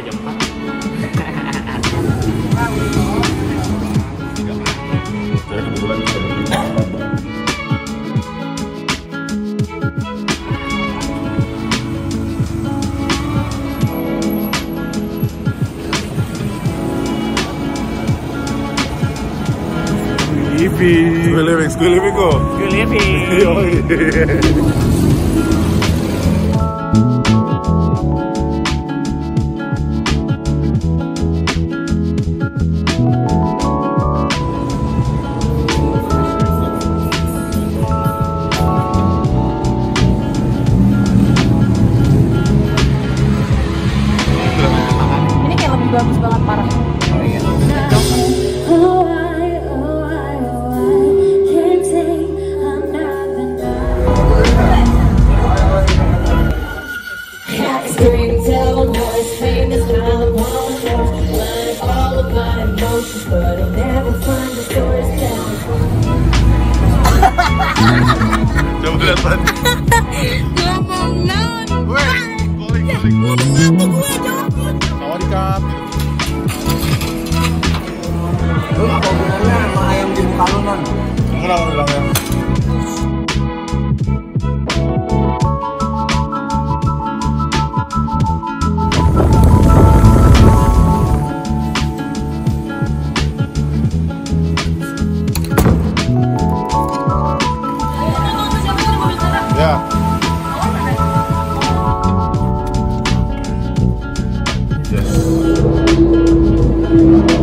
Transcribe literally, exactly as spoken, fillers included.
sampai jam empat. Saya kebetulan bisa berdiri. School living, school living go. School living. Ini kayak lebih bagus banget parah. Oh iya. But I'll never find the stories down. Coba lihat. Gua mau nonton. Woi, boleh boleh. Ayam di muka lu, Non? Enggak, udah ya. Yes.